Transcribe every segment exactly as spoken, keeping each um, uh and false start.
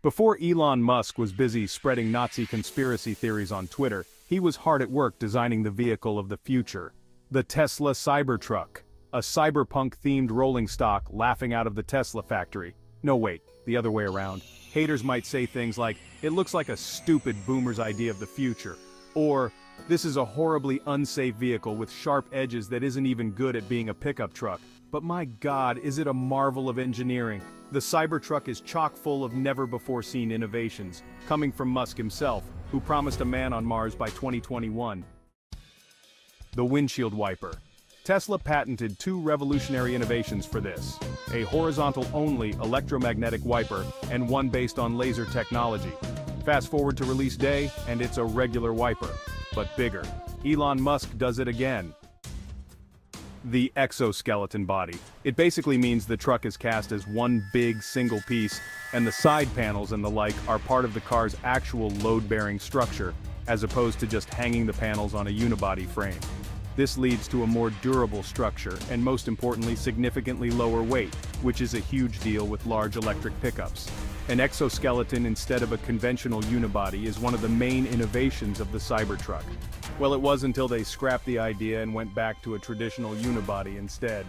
Before Elon Musk was busy spreading Nazi conspiracy theories on Twitter, he was hard at work designing the vehicle of the future, the Tesla Cybertruck, a cyberpunk-themed rolling stock laughing out of the Tesla factory. No wait, the other way around. Haters might say things like, "It looks like a stupid boomer's idea of the future," or, "This is a horribly unsafe vehicle with sharp edges that isn't even good at being a pickup truck." But my God, is it a marvel of engineering. The Cybertruck is chock full of never-before-seen innovations, coming from Musk himself, who promised a man on Mars by twenty twenty-one. The windshield wiper. Tesla patented two revolutionary innovations for this, a horizontal-only electromagnetic wiper, and one based on laser technology. Fast forward to release day, and it's a regular wiper, but bigger. Elon Musk does it again. The exoskeleton body. It basically means the truck is cast as one big single piece, and the side panels and the like are part of the car's actual load-bearing structure, as opposed to just hanging the panels on a unibody frame. This leads to a more durable structure and, most importantly, significantly lower weight, which is a huge deal with large electric pickups. An exoskeleton instead of a conventional unibody is one of the main innovations of the Cybertruck. Well, it was until they scrapped the idea and went back to a traditional unibody instead.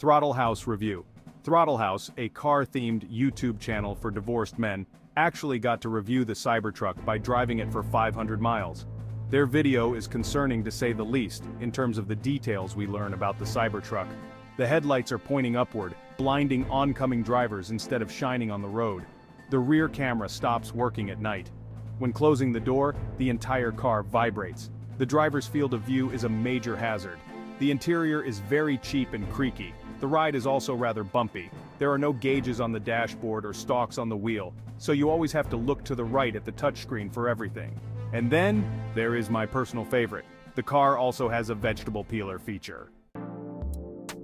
Throttle House review. Throttle House, a car-themed YouTube channel for divorced men, actually got to review the Cybertruck by driving it for five hundred miles. Their video is concerning to say the least, in terms of the details we learn about the Cybertruck. The headlights are pointing upward, blinding oncoming drivers instead of shining on the road. The rear camera stops working at night. When closing the door, the entire car vibrates. The driver's field of view is a major hazard. The interior is very cheap and creaky. The ride is also rather bumpy. There are no gauges on the dashboard or stalks on the wheel, so you always have to look to the right at the touchscreen for everything. And then, there is my personal favorite. The car also has a vegetable peeler feature.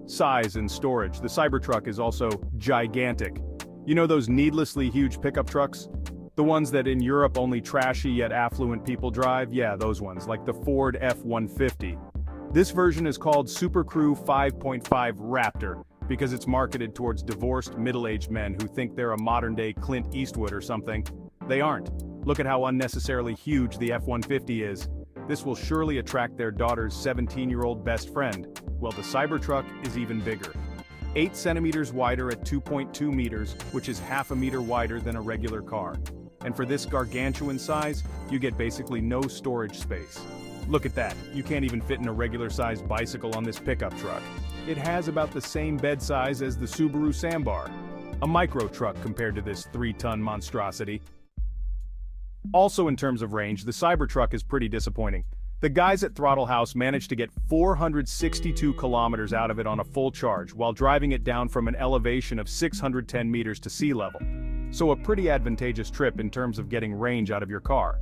Size and storage. The Cybertruck is also gigantic. You know those needlessly huge pickup trucks? The ones that in Europe only trashy yet affluent people drive? Yeah, those ones, like the Ford F one fifty. This version is called SuperCrew five point five Raptor, because it's marketed towards divorced middle-aged men who think they're a modern-day Clint Eastwood or something. They aren't. Look at how unnecessarily huge the F one fifty is. This will surely attract their daughter's seventeen-year-old best friend. Well, the Cybertruck is even bigger. eight centimeters wider at two point two meters, which is half a meter wider than a regular car. And for this gargantuan size, you get basically no storage space. Look at that, you can't even fit in a regular-sized bicycle on this pickup truck. It has about the same bed size as the Subaru Sambar, a micro truck compared to this three-ton monstrosity. Also in terms of range, the Cybertruck is pretty disappointing. The guys at Throttle House managed to get four hundred sixty-two kilometers out of it on a full charge while driving it down from an elevation of six hundred ten meters to sea level. So a pretty advantageous trip in terms of getting range out of your car.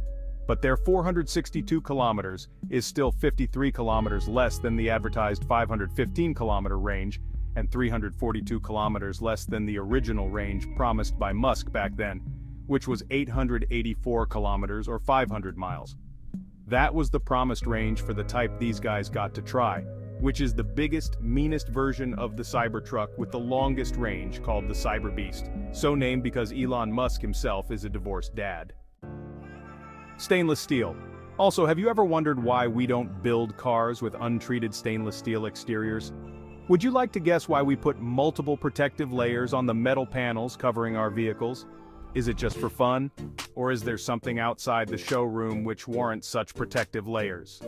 But their four hundred sixty-two kilometers is still fifty-three kilometers less than the advertised five hundred fifteen kilometer range and three hundred forty-two kilometers less than the original range promised by Musk back then, which was eight hundred eighty-four kilometers or five hundred miles. That was the promised range for the type these guys got to try, which is the biggest, meanest version of the Cybertruck with the longest range, called the Cyberbeast, so named because Elon Musk himself is a divorced dad. Stainless steel. Also, have you ever wondered why we don't build cars with untreated stainless steel exteriors? Would you like to guess why we put multiple protective layers on the metal panels covering our vehicles? Is it just for fun? Or is there something outside the showroom which warrants such protective layers?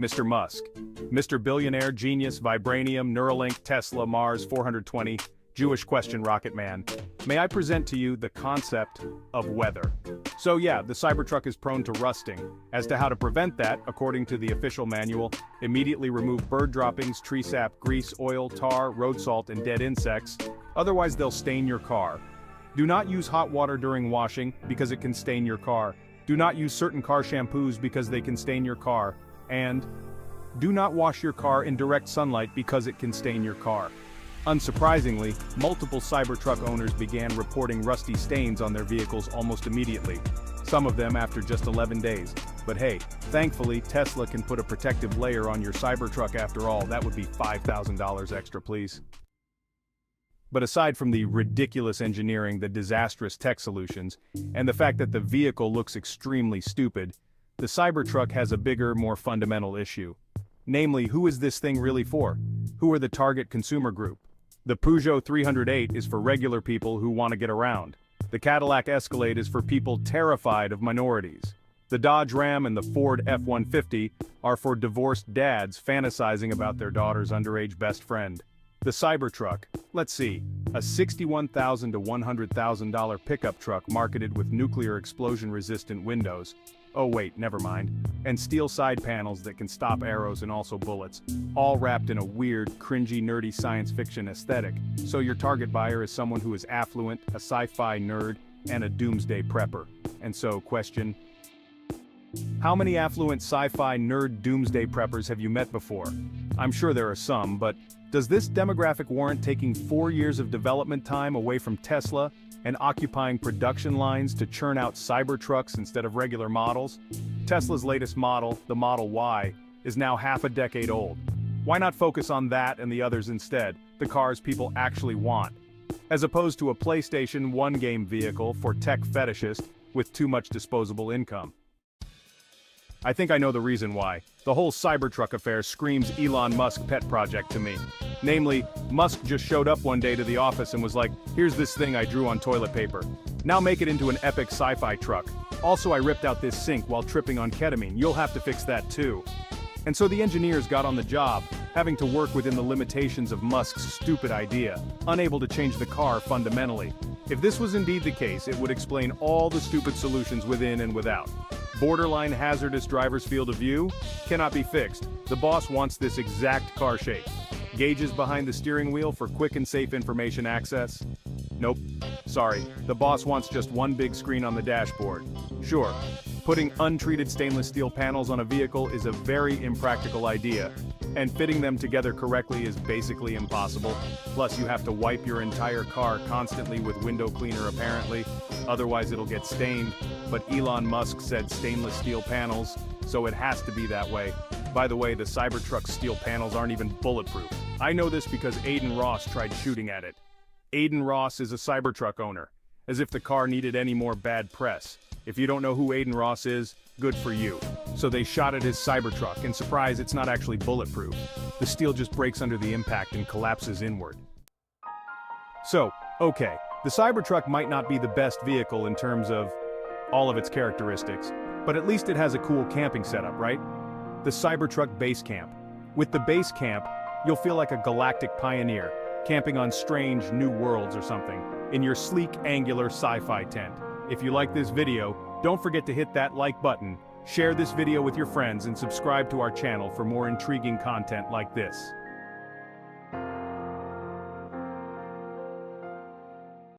Mister Musk. Mister Billionaire Genius Vibranium Neuralink Tesla Mars four hundred twenty Jewish Question Rocket Man. May I present to you the concept of weather. So yeah, the Cybertruck is prone to rusting. As to how to prevent that, according to the official manual, immediately remove bird droppings, tree sap, grease, oil, tar, road salt, and dead insects. Otherwise they'll stain your car. Do not use hot water during washing, because it can stain your car. Do not use certain car shampoos, because they can stain your car. And do not wash your car in direct sunlight, because it can stain your car. Unsurprisingly, multiple Cybertruck owners began reporting rusty stains on their vehicles almost immediately, some of them after just eleven days. But hey, thankfully Tesla can put a protective layer on your Cybertruck after all. That would be five thousand dollars extra, please. But aside from the ridiculous engineering, the disastrous tech solutions, and the fact that the vehicle looks extremely stupid, the Cybertruck has a bigger, more fundamental issue. Namely, who is this thing really for? Who are the target consumer group? The Peugeot three oh eight is for regular people who want to get around. The Cadillac Escalade is for people terrified of minorities. The Dodge Ram and the Ford F one fifty are for divorced dads fantasizing about their daughter's underage best friend. The Cybertruck, let's see, a sixty-one thousand to one hundred thousand dollar pickup truck marketed with nuclear explosion-resistant windows, oh wait, never mind, and steel side panels that can stop arrows and also bullets, all wrapped in a weird, cringy, nerdy science fiction aesthetic, so your target buyer is someone who is affluent, a sci-fi nerd, and a doomsday prepper. And so, question: how many affluent sci-fi nerd doomsday preppers have you met before? I'm sure there are some, but does this demographic warrant taking four years of development time away from Tesla and occupying production lines to churn out Cybertrucks instead of regular models? Tesla's latest model, the Model Y, is now half a decade old. Why not focus on that and the others instead, the cars people actually want? As opposed to a PlayStation one game vehicle for tech fetishists with too much disposable income. I think I know the reason why. The whole Cybertruck affair screams Elon Musk pet project to me. Namely, Musk just showed up one day to the office and was like, here's this thing I drew on toilet paper. Now make it into an epic sci-fi truck. Also, I ripped out this sink while tripping on ketamine. You'll have to fix that too. And so the engineers got on the job, having to work within the limitations of Musk's stupid idea, unable to change the car fundamentally. If this was indeed the case, it would explain all the stupid solutions within and without. Borderline hazardous driver's field of view? Cannot be fixed. The boss wants this exact car shape. Gauges behind the steering wheel for quick and safe information access? Nope. Sorry, the boss wants just one big screen on the dashboard. Sure, putting untreated stainless steel panels on a vehicle is a very impractical idea, and fitting them together correctly is basically impossible. Plus, you have to wipe your entire car constantly with window cleaner apparently, otherwise it'll get stained. But Elon Musk said stainless steel panels, so it has to be that way. By the way, the Cybertruck's steel panels aren't even bulletproof. I know this because Aiden Ross tried shooting at it. Aiden Ross is a Cybertruck owner, as if the car needed any more bad press. If you don't know who Aiden Ross is, good for you. So they shot at his Cybertruck, and surprise, it's not actually bulletproof. The steel just breaks under the impact and collapses inward. So, okay, the Cybertruck might not be the best vehicle in terms of all of its characteristics, but at least it has a cool camping setup, right? The Cybertruck Base Camp. With the Base Camp, you'll feel like a galactic pioneer, camping on strange new worlds or something, in your sleek, angular sci-fi tent. If you like this video, don't forget to hit that like button, share this video with your friends, and subscribe to our channel for more intriguing content like this.